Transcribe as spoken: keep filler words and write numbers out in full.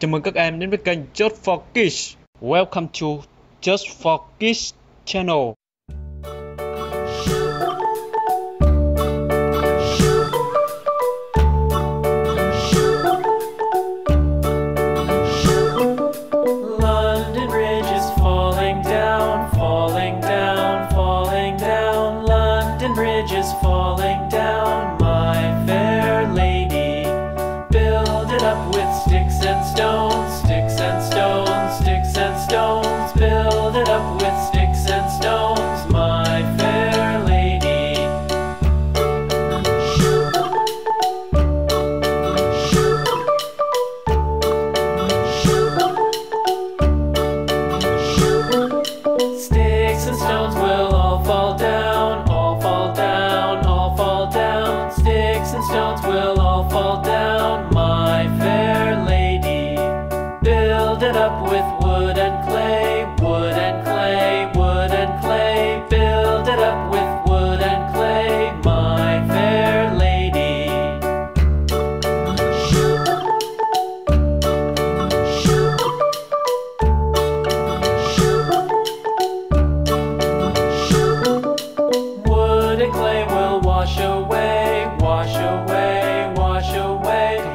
Chào mừng các em đến với kênh Just for Kids. Welcome to Just for Kids channel. London Bridge is falling down, falling down, falling down. London Bridge is falling down. My fair lady, build it up with sticks and stones, sticks and stones, sticks and stones. Build it up with sticks and stones, my fair lady. Sticks and stones will all fall down, all fall down, all fall down. Sticks and stones will all fall down, my fair lady. Build it up with wood and clay, wood and clay, wood and clay. Build it up with wood and clay, my fair lady. Wood and clay will wash away, wash away, wash away. Các